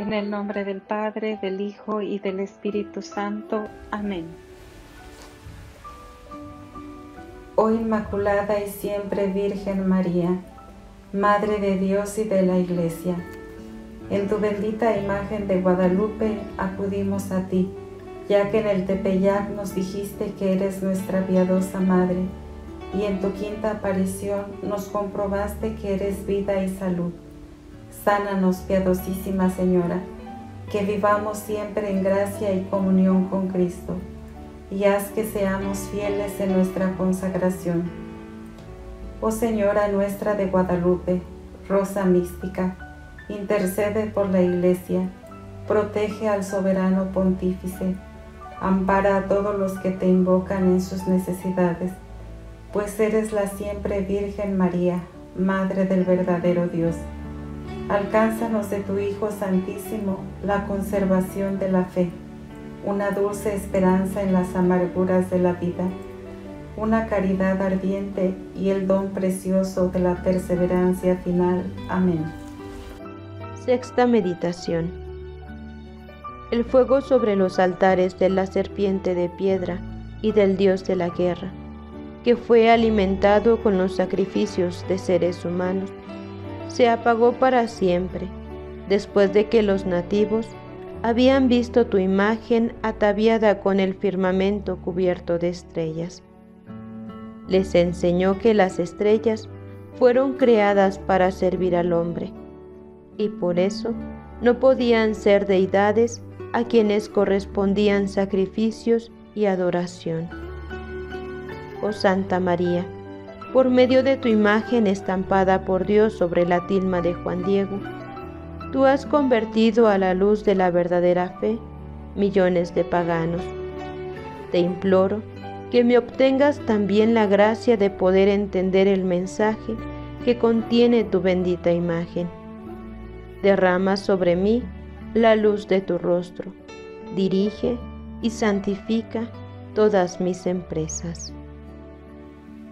En el nombre del Padre, del Hijo y del Espíritu Santo. Amén. Oh Inmaculada y siempre Virgen María, Madre de Dios y de la Iglesia, en tu bendita imagen de Guadalupe acudimos a ti, ya que en el Tepeyac nos dijiste que eres nuestra piadosa Madre, y en tu quinta aparición nos comprobaste que eres vida y salud. Sánanos, piadosísima Señora, que vivamos siempre en gracia y comunión con Cristo, y haz que seamos fieles en nuestra consagración. Oh Señora nuestra de Guadalupe, Rosa Mística, intercede por la Iglesia, protege al soberano pontífice, ampara a todos los que te invocan en sus necesidades, pues eres la siempre Virgen María, Madre del verdadero Dios. Alcánzanos de tu Hijo Santísimo la conservación de la fe, una dulce esperanza en las amarguras de la vida, una caridad ardiente y el don precioso de la perseverancia final. Amén. Sexta meditación. El fuego sobre los altares de la serpiente de piedra y del Dios de la guerra, que fue alimentado con los sacrificios de seres humanos, se apagó para siempre, después de que los nativos habían visto tu imagen ataviada con el firmamento cubierto de estrellas. Les enseñó que las estrellas fueron creadas para servir al hombre, y por eso no podían ser deidades a quienes correspondían sacrificios y adoración. Oh Santa María, por medio de tu imagen estampada por Dios sobre la tilma de Juan Diego, tú has convertido a la luz de la verdadera fe millones de paganos. Te imploro que me obtengas también la gracia de poder entender el mensaje que contiene tu bendita imagen. Derrama sobre mí la luz de tu rostro, dirige y santifica todas mis empresas.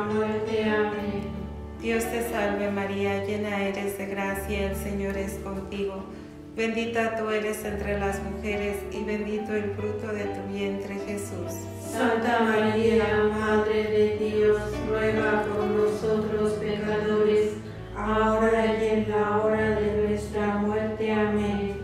muerte. Amén. Dios te salve María, llena eres de gracia, el Señor es contigo. Bendita tú eres entre las mujeres y bendito el fruto de tu vientre Jesús. Santa María, Madre de Dios, ruega por nosotros pecadores, ahora y en la hora de nuestra muerte. Amén.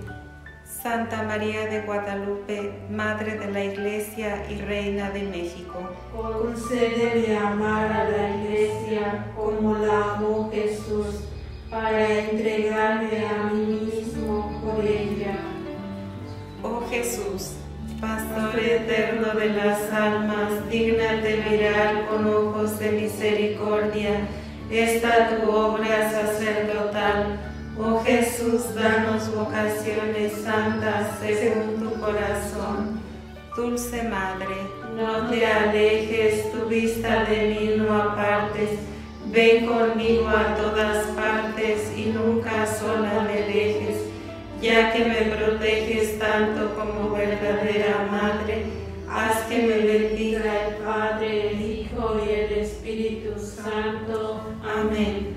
Santa María de Guadalupe, Madre de la Iglesia y Reina de México, concédeme amar a la Iglesia como la amó Jesús, para entregarme a mí mismo por ella. Oh Jesús, Pastor eterno de las almas, dígnate mirar con ojos de misericordia esta tu obra sacerdotal. Oh Jesús, danos vocaciones santas según tu corazón. Dulce Madre, no te alejes, tu vista de mí no apartes. Ven conmigo a todas partes y nunca sola me dejes, ya que me proteges tanto como verdadera Madre. Haz que me bendiga el Padre, el Hijo y el Espíritu Santo. Amén.